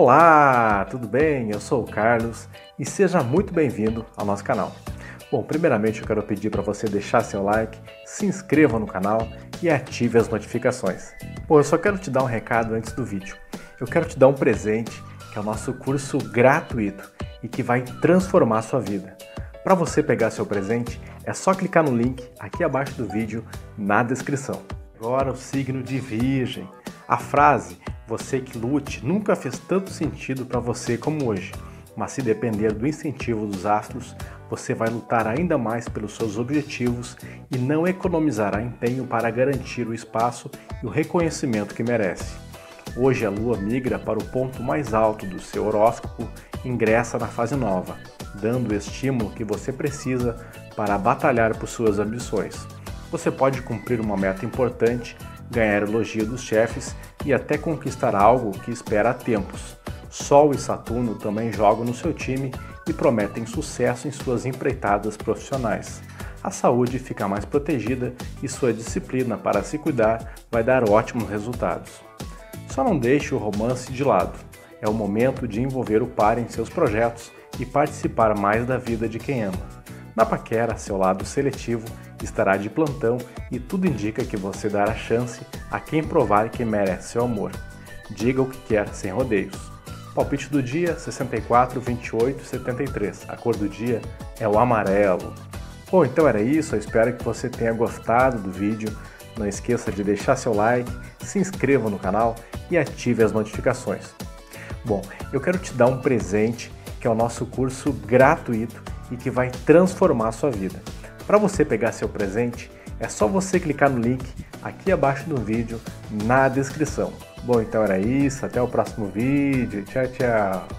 Olá, tudo bem? Eu sou o Carlos e seja muito bem-vindo ao nosso canal. Bom, primeiramente eu quero pedir para você deixar seu like, se inscreva no canal e ative as notificações. Bom, eu só quero te dar um recado antes do vídeo. Eu quero te dar um presente que é o nosso curso gratuito e que vai transformar a sua vida. Para você pegar seu presente é só clicar no link aqui abaixo do vídeo na descrição. Agora o signo de Virgem. A frase "você que lute" nunca fez tanto sentido para você como hoje, mas se depender do incentivo dos astros, você vai lutar ainda mais pelos seus objetivos e não economizará empenho para garantir o espaço e o reconhecimento que merece. Hoje a Lua migra para o ponto mais alto do seu horóscopo e ingressa na fase nova, dando o estímulo que você precisa para batalhar por suas ambições. Você pode cumprir uma meta importante, ganhar elogio dos chefes e até conquistar algo que espera há tempos. Sol e Saturno também jogam no seu time e prometem sucesso em suas empreitadas profissionais. A saúde fica mais protegida e sua disciplina para se cuidar vai dar ótimos resultados. Só não deixe o romance de lado. É o momento de envolver o par em seus projetos e participar mais da vida de quem ama. Na paquera, seu lado seletivo estará de plantão e tudo indica que você dará chance a quem provar que merece seu amor. Diga o que quer sem rodeios. Palpite do dia 64, 28, 73. A cor do dia é o amarelo. Bom, então era isso. Eu espero que você tenha gostado do vídeo. Não esqueça de deixar seu like, se inscreva no canal e ative as notificações. Bom, eu quero te dar um presente que é o nosso curso gratuito e que vai transformar a sua vida. Para você pegar seu presente, é só você clicar no link aqui abaixo do vídeo na descrição. Bom, então era isso. Até o próximo vídeo. Tchau, tchau.